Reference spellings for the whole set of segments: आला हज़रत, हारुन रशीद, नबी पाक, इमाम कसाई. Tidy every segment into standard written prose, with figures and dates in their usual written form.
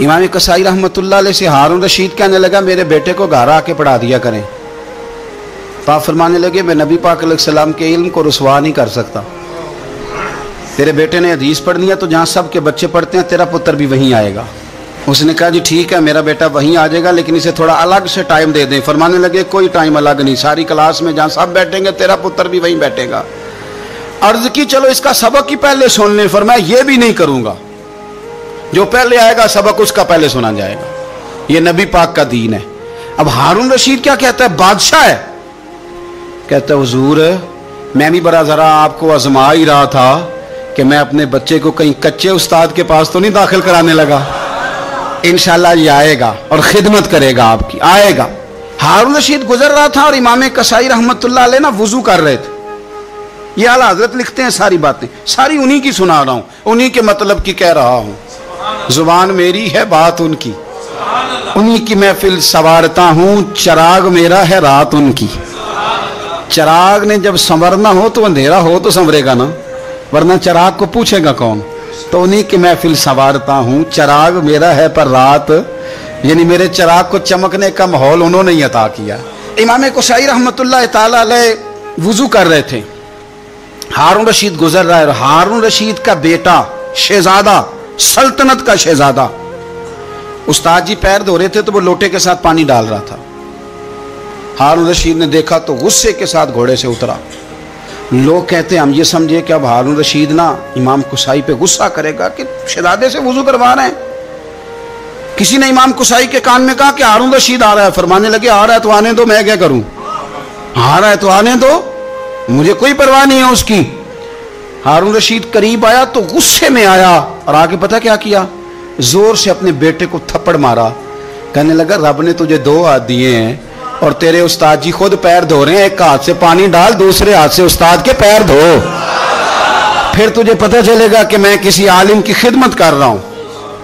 इमाम कसाई रहमतुल्लाह अलैह से हारुन रशीद कहने लगा, मेरे बेटे को घर आके पढ़ा दिया करें। तो आप फरमाने लगे, मैं नबी पाक अलैहिस्सलाम के इल्म को रुसवा नहीं कर सकता। तेरे बेटे ने हदीस पढ़नी है तो जहाँ सब के बच्चे पढ़ते हैं तेरा पुत्र भी वहीं आएगा। उसने कहा, जी ठीक है, मेरा बेटा वहीं आ जाएगा, लेकिन इसे थोड़ा अलग से टाइम दे दें। फरमाने लगे, कोई टाइम अलग नहीं, सारी क्लास में जहाँ सब बैठेंगे तेरा पुत्र भी वहीं बैठेगा। अर्ज की, चलो इसका सबक ही पहले सुन लें। फरमाया, ये भी नहीं करूँगा, जो पहले आएगा सबक उसका पहले सुना जाएगा। ये नबी पाक का दीन है। अब हारुन रशीद क्या कहता है, बादशाह है। कहता है, हुजूर मैं भी बड़ा ज़रा आपको आजमा ही रहा था कि मैं अपने बच्चे को कहीं कच्चे उस्ताद के पास तो नहीं दाखिल कराने लगा। इंशाल्लाह ये आएगा और खिदमत करेगा आपकी, आएगा। हारुन रशीद गुजर रहा था और इमाम कसाई रहमतुल्लाह अलैह ना वुजू कर रहे थे। ये आला हज़रत लिखते हैं, सारी बातें सारी उन्हीं की सुना रहा हूँ, उन्हीं के मतलब की कह रहा हूँ। जुबान मेरी है, बात उनकी, उन्हीं की महफिल संवारता हूँ। चराग मेरा है, रात उनकी। चराग ने जब संवरना हो तो अंधेरा हो तो संवरेगा ना, वरना चराग को पूछेगा कौन। तो उन्हीं की महफिल संवारता हूँ, चराग मेरा है पर रात, यानी मेरे चराग को चमकने का माहौल उन्होंने ही अता किया। इमाम कसाई रहमतुल्लाह ताला अलैह वुजू कर रहे थे, हारुन रशीद गुजर रहा है। हारुन रशीद का बेटा, शहजादा, सल्तनत का शहजादा, उस्ताद जी पैर धो रहे थे तो वो लोटे के साथ पानी डाल रहा था। हारुन रशीद ने देखा तो गुस्से के साथ घोड़े से उतरा। लोग कहते हैं, हम ये समझे कि अब हारुन रशीद ना इमाम कसाई पे गुस्सा करेगा कि शहजादे से वुजू करवा रहे हैं। किसी ने इमाम कसाई के कान में कहा कि हारुन रशीद आ रहा है। फरमाने लगे, आ रहा है तो आने दो, मैं क्या करूं, आ रहा है तो आने दो, मुझे कोई परवाह नहीं है उसकी। हारुन रशीद करीब आया तो गुस्से में आया और आगे पता क्या किया, जोर से अपने बेटे को थप्पड़ मारा। कहने लगा, रब ने तुझे दो हाथ दिए हैं और तेरे उस्ताद जी खुद पैर धो रहे हैं, एक हाथ से पानी डाल, दूसरे हाथ से उस्ताद के पैर धो, फिर तुझे पता चलेगा कि मैं किसी आलिम की खिदमत कर रहा हूँ।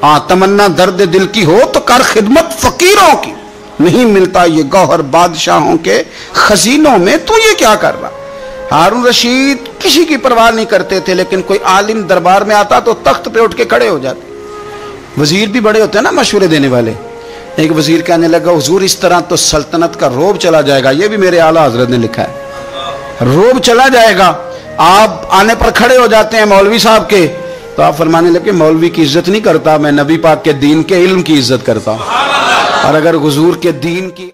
हाँ, तमन्ना दर्द दिल की हो तो कर खिदमत फकीरों की, नहीं मिलता ये गौहर बादशाहों के खजीनों में, तू ये क्या कर रहा। हारुन रशीद किसी की परवाह नहीं करते थे, लेकिन कोई आलिम दरबार में आता तो तख्त पे उठ के खड़े हो जाते। वजीर भी बड़े होते हैं ना, मशवरे देने वाले। एक वजीर कहने लगा, हुजूर इस तरह तो सल्तनत का रोब चला जाएगा। ये भी मेरे आला हज़रत ने लिखा है, रोब चला जाएगा। आप आने पर खड़े हो जाते हैं मौलवी साहब के। तो आप फरमाने लगे, मौलवी की इज्जत नहीं करता मैं, नबी पाक के दीन के इल्म की इज्जत करता हूँ। और अगर हुजूर के दीन की